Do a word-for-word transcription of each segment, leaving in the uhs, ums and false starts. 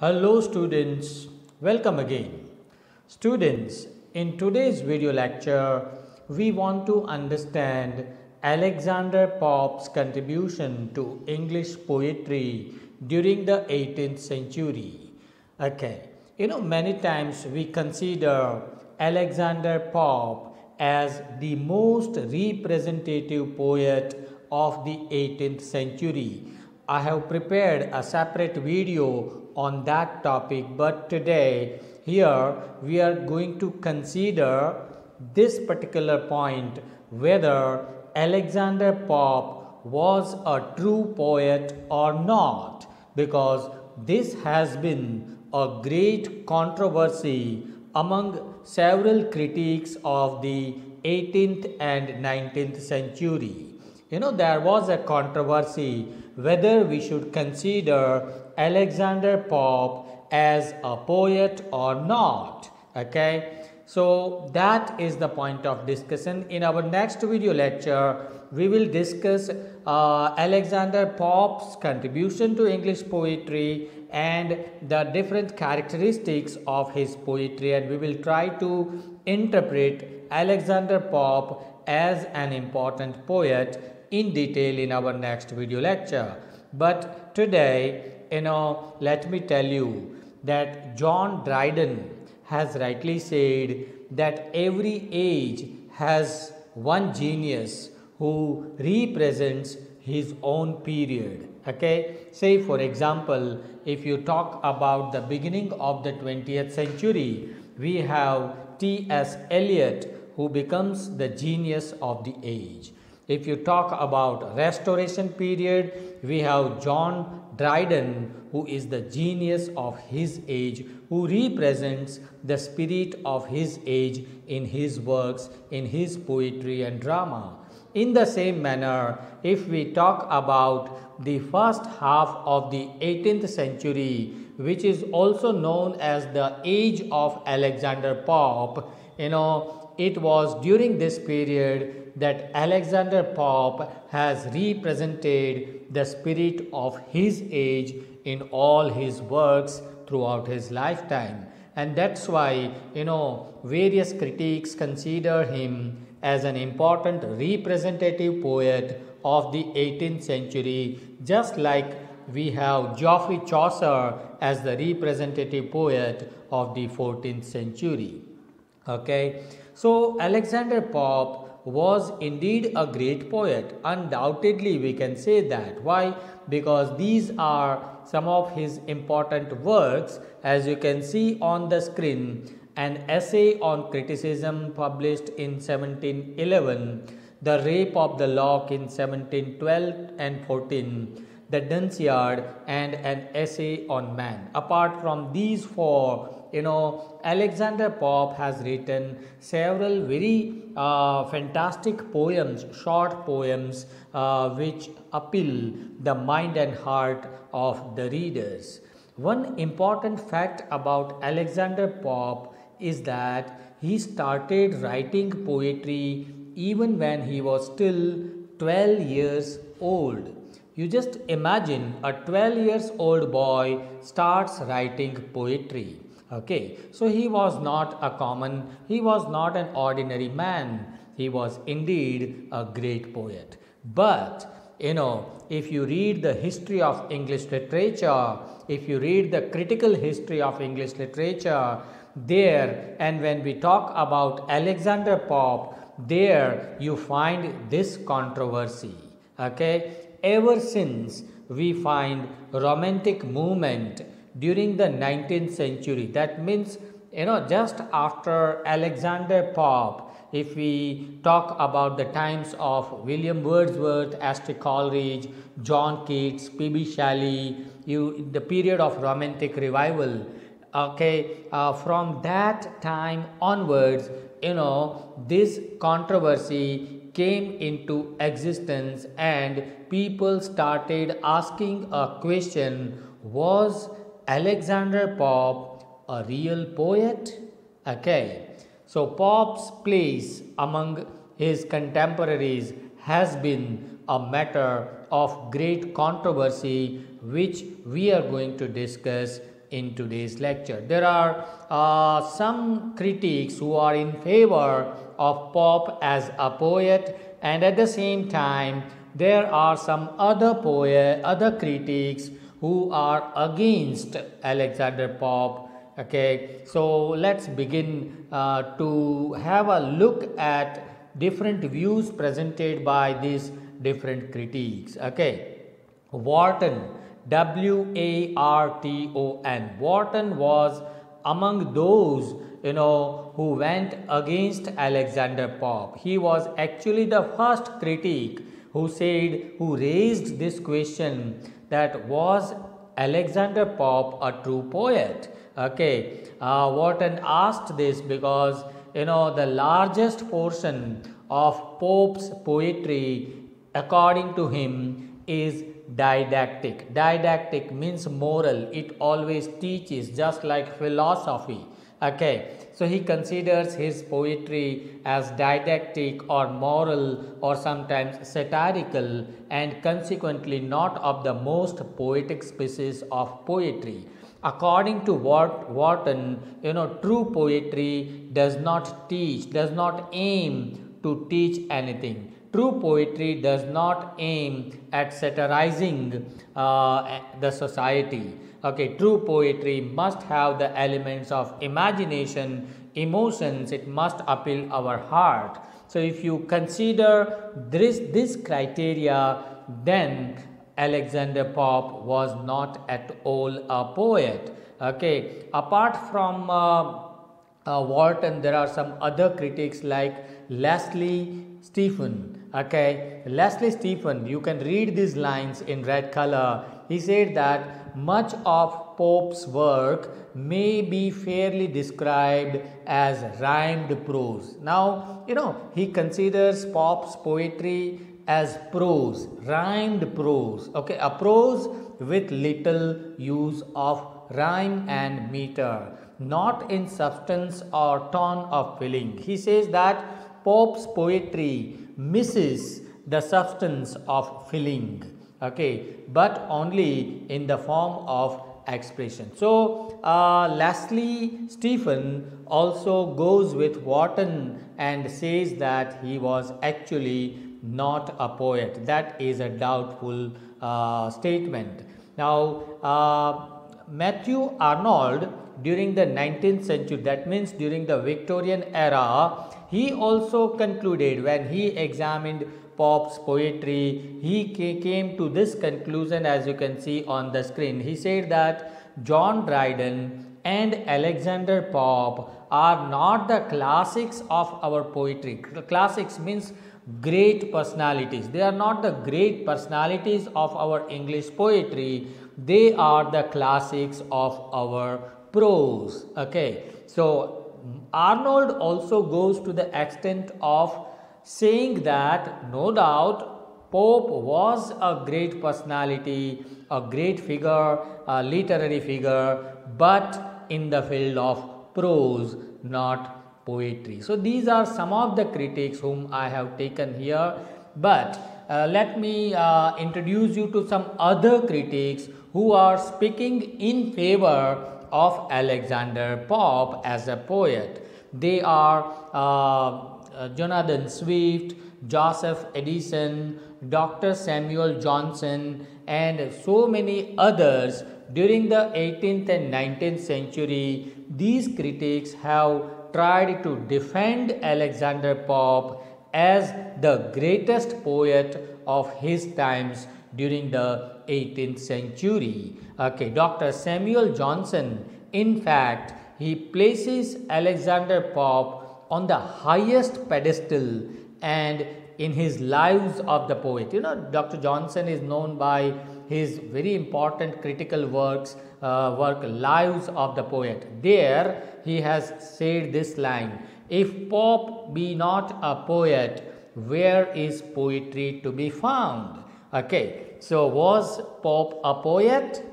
Hello students, welcome again. Students, in today's video lecture, we want to understand Alexander Pope's contribution to English poetry during the eighteenth century. Okay, you know many times we consider Alexander Pope as the most representative poet of the eighteenth century. I have prepared a separate video on that topic, but today here we are going to consider this particular point, whether Alexander Pope was a true poet or not, because this has been a great controversy among several critics of the eighteenth and nineteenth century. You know, there was a controversy whether we should consider Alexander Pope as a poet or not. Okay, so that is the point of discussion. In our next video lecture, we will discuss uh, Alexander Pope's contribution to English poetry and the different characteristics of his poetry, and we will try to interpret Alexander Pope as an important poet in detail in our next video lecture. But today, you know, let me tell you that John Dryden has rightly said that every age has one genius who represents his own period. Okay, say for example, if you talk about the beginning of the twentieth century, we have T S Eliot, who becomes the genius of the age. If you talk about Restoration period, we have John Dryden, who is the genius of his age, who represents the spirit of his age in his works, in his poetry and drama. In the same manner, if we talk about the first half of the eighteenth century, which is also known as the age of Alexander Pope, you know, it was during this period that Alexander Pope has represented the spirit of his age in all his works throughout his lifetime. And that's why, you know, various critics consider him as an important representative poet of the eighteenth century, just like we have Geoffrey Chaucer as the representative poet of the fourteenth century. Okay, so Alexander Pope was indeed a great poet. Undoubtedly, we can say that. Why? Because these are some of his important works, as you can see on the screen. An Essay on Criticism, published in seventeen eleven, The Rape of the Lock in seventeen twelve and fourteen, The Dunciad, and An Essay on Man. Apart from these four, you know, Alexander Pope has written several very uh, fantastic poems, short poems, uh, which appeal the mind and heart of the readers. One important fact about Alexander Pope is that he started writing poetry even when he was still twelve years old. You just imagine, a twelve years old boy starts writing poetry. Okay, so he was not a common, he was not an ordinary man. He was indeed a great poet. But, you know, if you read the history of English literature, if you read the critical history of English literature, there, and when we talk about Alexander Pope, there you find this controversy. Okay, ever since we find romantic movement during the nineteenth century, that means, you know, just after Alexander Pope, if we talk about the times of William Wordsworth, T S Coleridge, John Keats, P B Shelley, you, the period of romantic revival, okay, uh, from that time onwards, you know, this controversy came into existence and people started asking a question, was Alexander Pope a real poet? Okay, so Pope's place among his contemporaries has been a matter of great controversy, which we are going to discuss in today's lecture. There are uh, some critics who are in favor of Pope as a poet, and at the same time there are some other poet, other critics who are against Alexander Pope. Okay, so let's begin uh, to have a look at different views presented by these different critics. Okay, Wharton, W A R T O N. Wharton was among those, you know, who went against Alexander Pope. He was actually the first critic who said, who raised this question, that was Alexander Pope a true poet? Okay, uh, Wharton asked this because, you know, the largest portion of Pope's poetry, according to him, is didactic. Didactic means moral. It always teaches, just like philosophy. Okay, so he considers his poetry as didactic or moral or sometimes satirical, and consequently not of the most poetic species of poetry. According to Wharton, you know, true poetry does not teach, does not aim to teach anything. True poetry does not aim at satirizing uh, the society. Okay, true poetry must have the elements of imagination, emotions. It must appeal our heart. So if you consider this, this criteria, then Alexander Pope was not at all a poet. Okay, apart from uh, uh, Wharton, there are some other critics like Leslie Stephen. Okay, Leslie Stephen, you can read these lines in red color. He said that much of Pope's work may be fairly described as rhymed prose. Now, you know, he considers Pope's poetry as prose, rhymed prose. Okay, a prose with little use of rhyme and meter, not in substance or tone of feeling. He says that Pope's poetry misses the substance of feeling, okay, but only in the form of expression. So uh, Leslie Stephen also goes with Wharton and says that he was actually not a poet. That is a doubtful uh, statement. Now uh, Matthew Arnold, during the nineteenth century, that means during the Victorian era, he also concluded, when he examined Pope's poetry, he came to this conclusion, as you can see on the screen. He said that John Dryden and Alexander Pope are not the classics of our poetry. Classics means great personalities. They are not the great personalities of our English poetry. They are the classics of our prose. Okay, so Arnold also goes to the extent of saying that no doubt Pope was a great personality, a great figure, a literary figure, but in the field of prose, not poetry. So these are some of the critics whom I have taken here, but uh, let me uh, introduce you to some other critics who are speaking in favor of Alexander Pope as a poet. They are uh, Jonathan Swift, Joseph Addison, Doctor Samuel Johnson, and so many others. During the eighteenth and nineteenth century, these critics have tried to defend Alexander Pope as the greatest poet of his times during the eighteenth century. Okay, Doctor Samuel Johnson, in fact, he places Alexander Pope on the highest pedestal and in his Lives of the Poet. You know, Doctor Johnson is known by his very important critical works, uh, work Lives of the Poet. There he has said this line, "If Pope be not a poet, where is poetry to be found?" Okay, so was Pope a poet?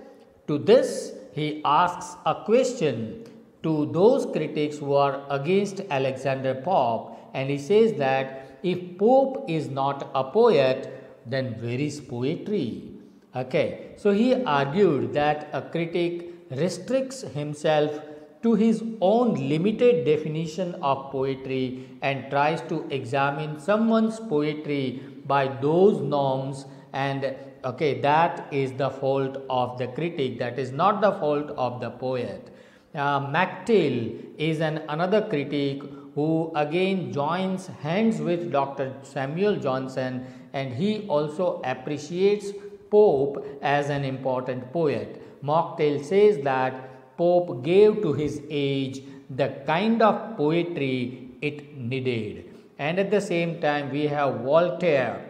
To this, he asks a question to those critics who are against Alexander Pope, and he says that if Pope is not a poet, then where is poetry? Okay, so he argued that a critic restricts himself to his own limited definition of poetry and tries to examine someone's poetry by those norms, and okay, that is the fault of the critic, that is not the fault of the poet. Uh, MacTill is an another critic who again joins hands with Doctor Samuel Johnson, and he also appreciates Pope as an important poet. Mocktail says that Pope gave to his age the kind of poetry it needed. And at the same time we have Voltaire.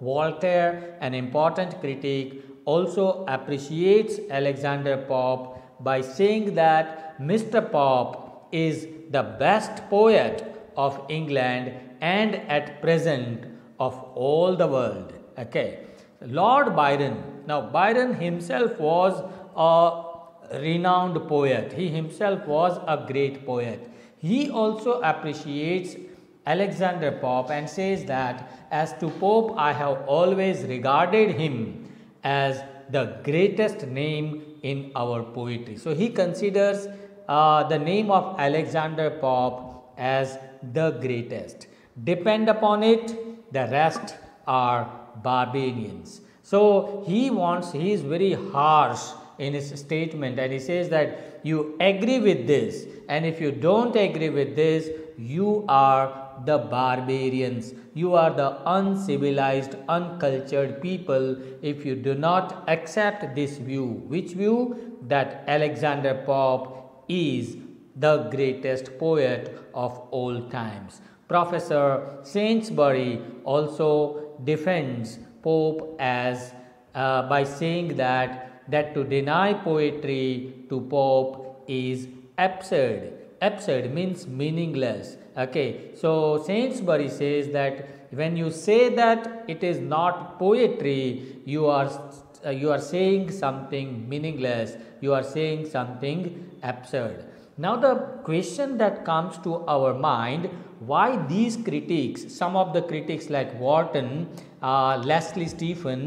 Voltaire, an important critic, also appreciates Alexander Pope by saying that Mister Pope is the best poet of England and at present of all the world. Okay, Lord Byron. Now Byron himself was a renowned poet. He himself was a great poet. He also appreciates Alexander Pope and says that as to Pope, I have always regarded him as the greatest name in our poetry. So he considers Uh, the name of Alexander Pope as the greatest. Depend upon it, the rest are barbarians. So he wants, he is very harsh in his statement, and he says that you agree with this, and if you don't agree with this, you are the barbarians. You are the uncivilized, uncultured people if you do not accept this view. Which view? That Alexander Pope is the greatest poet of all times. Professor Saintsbury also defends Pope as uh, by saying that that to deny poetry to Pope is absurd. Absurd means meaningless. Okay, so Saintsbury says that when you say that it is not poetry, you are uh, you are saying something meaningless. You are saying something absurd. Now the question that comes to our mind, why these critics, some of the critics like Wharton, uh, Leslie Stephen,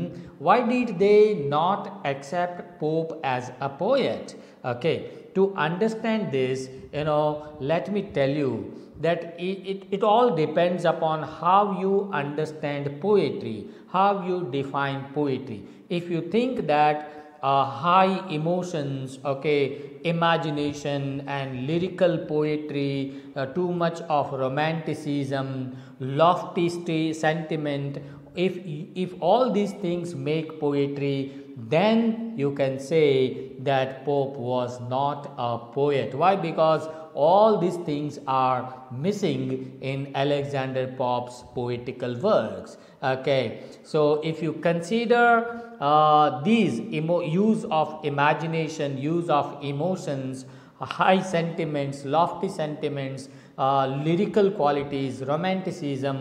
why did they not accept Pope as a poet? Okay, to understand this, you know, let me tell you that it, it, it all depends upon how you understand poetry, how you define poetry. If you think that Uh, high emotions, okay, imagination and lyrical poetry, uh, too much of romanticism, lofty sentiment, if if all these things make poetry, then you can say that Pope was not a poet. Why? Because all these things are missing in Alexander Pope's poetical works. Okay, so if you consider uh, these emo use of imagination, use of emotions, high sentiments, lofty sentiments, uh, lyrical qualities, romanticism,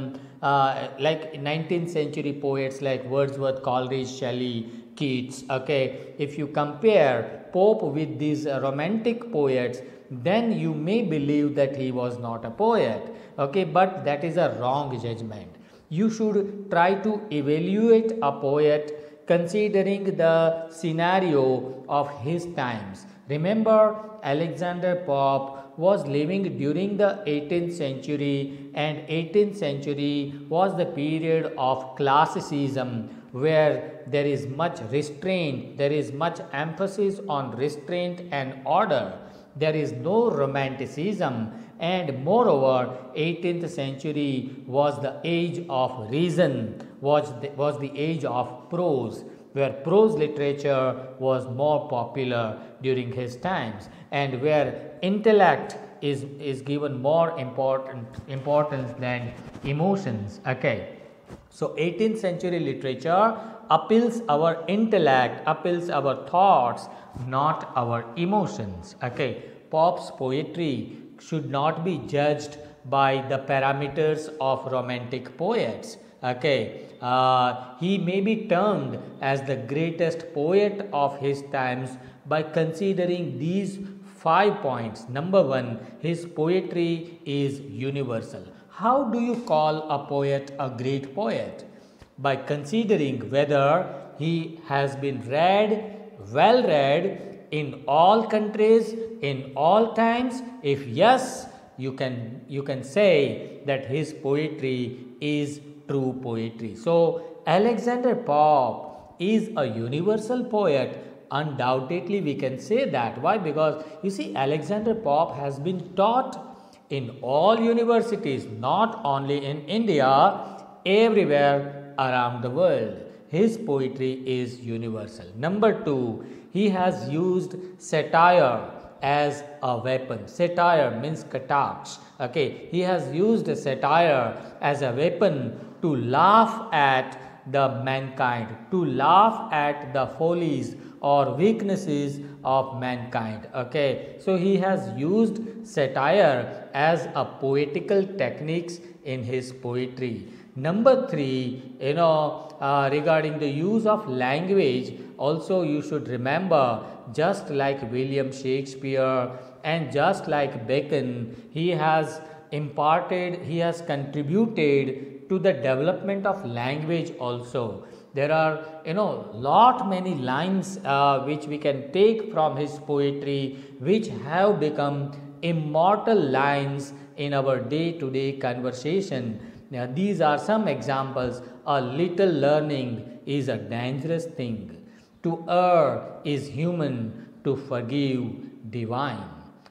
uh, like nineteenth century poets like Wordsworth, Coleridge, Shelley, Keats. Okay, if you compare Pope with these uh, romantic poets, then you may believe that he was not a poet. Okay, but that is a wrong judgment. You should try to evaluate a poet considering the scenario of his times. Remember, Alexander Pope was living during the eighteenth century, and eighteenth century was the period of classicism, where there is much restraint, there is much emphasis on restraint and order. There is no romanticism, and moreover, eighteenth century was the age of reason, was the, was the age of prose, where prose literature was more popular during his times, and where intellect is, is given more important importance than emotions. Okay. So eighteenth century literature appeals our intellect, appeals our thoughts, not our emotions. Okay, Pope's poetry should not be judged by the parameters of romantic poets. Okay, uh, he may be termed as the greatest poet of his times by considering these five points. Number one, his poetry is universal. How do you call a poet a great poet? By considering whether he has been read, well read, in all countries, in all times? If yes, you can you can say that his poetry is true poetry. So Alexander Pope is a universal poet. Undoubtedly, we can say that. Why? Because you see, Alexander Pope has been taught in all universities, not only in India, everywhere around the world. His poetry is universal. Number two, he has used satire as a weapon. Satire means katach. Okay, he has used satire as a weapon to laugh at the mankind, to laugh at the follies or weaknesses of mankind. Okay, so he has used satire as a poetical techniques in his poetry. Number three, you know, uh, regarding the use of language, also you should remember, just like William Shakespeare and just like Bacon, he has imparted, he has contributed to the development of language also. There are, you know, lot many lines uh, which we can take from his poetry, which have become immortal lines in our day-to-day conversation. Now, these are some examples. A little learning is a dangerous thing. To err is human, to forgive divine.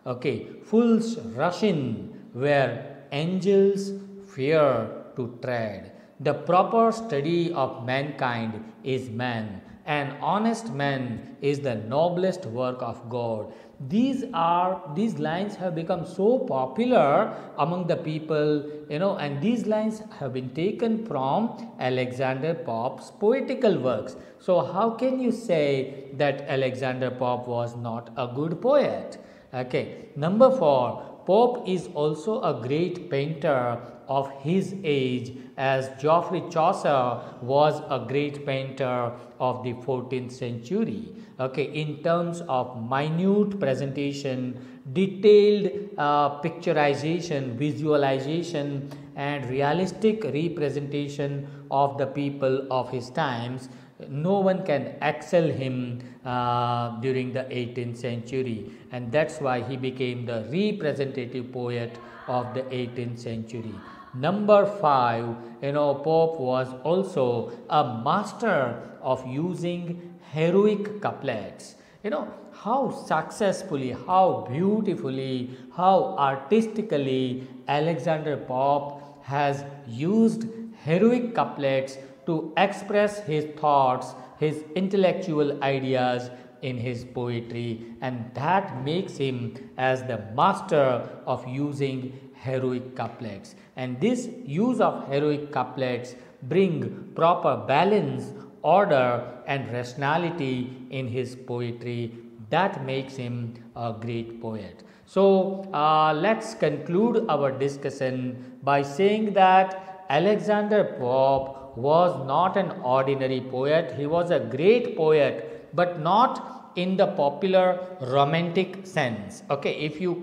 Okay, fools rush in where angels fear to tread. The proper study of mankind is man. An honest man is the noblest work of God. These are, these lines have become so popular among the people, you know, and these lines have been taken from Alexander Pope's poetical works. So how can you say that Alexander Pope was not a good poet? Okay. Number four, Pope is also a great painter of his age, as Geoffrey Chaucer was a great painter of the fourteenth century. Okay, in terms of minute presentation, detailed uh, picturization, visualization, and realistic representation of the people of his times, no one can excel him uh, during the eighteenth century, and that's why he became the representative poet of the eighteenth century. Number five, you know, Pope was also a master of using heroic couplets. You know, how successfully, how beautifully, how artistically Alexander Pope has used heroic couplets to express his thoughts, his intellectual ideas in his poetry, and that makes him as the master of using heroic couplets. And this use of heroic couplets bring proper balance, order, and rationality in his poetry. That makes him a great poet. So uh, let's conclude our discussion by saying that Alexander Pope was not an ordinary poet. He was a great poet, but not in the popular romantic sense. Okay, if you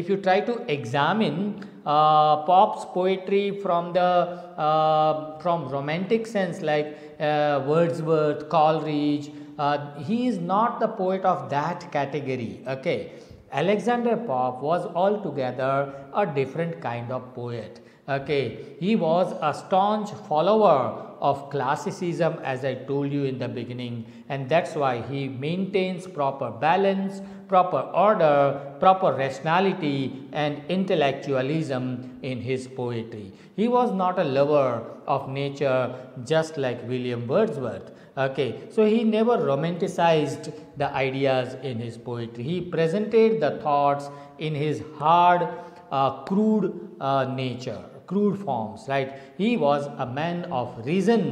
If you try to examine uh, Pope's poetry from the uh, from romantic sense, like uh, Wordsworth, Coleridge, uh, he is not the poet of that category. Okay, Alexander Pope was altogether a different kind of poet. Okay, he was a staunch follower of classicism, as I told you in the beginning, and that's why he maintains proper balance, proper order, proper rationality, and intellectualism in his poetry. He was not a lover of nature, just like William Wordsworth. Okay, so he never romanticized the ideas in his poetry. He presented the thoughts in his hard, uh, crude uh, nature. Crude forms, right? He was a man of reason,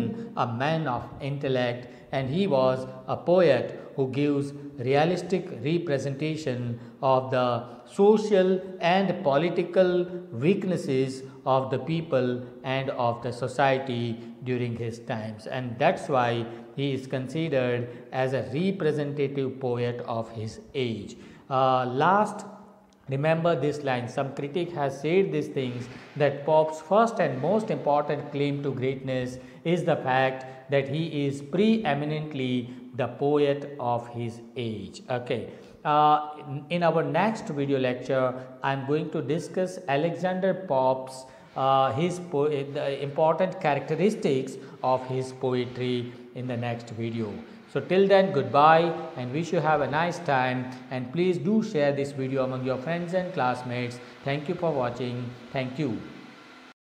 a man of intellect, and he was a poet who gives realistic representation of the social and political weaknesses of the people and of the society during his times, and that's why he is considered as a representative poet of his age. Uh, last Remember this line, some critic has said these things, that Pope's first and most important claim to greatness is the fact that he is preeminently the poet of his age. Okay. Uh, in our next video lecture, I am going to discuss Alexander Pope's uh, his po the important characteristics of his poetry in the next video. So till then, goodbye and wish you have a nice time, and please do share this video among your friends and classmates. Thank you for watching. Thank you.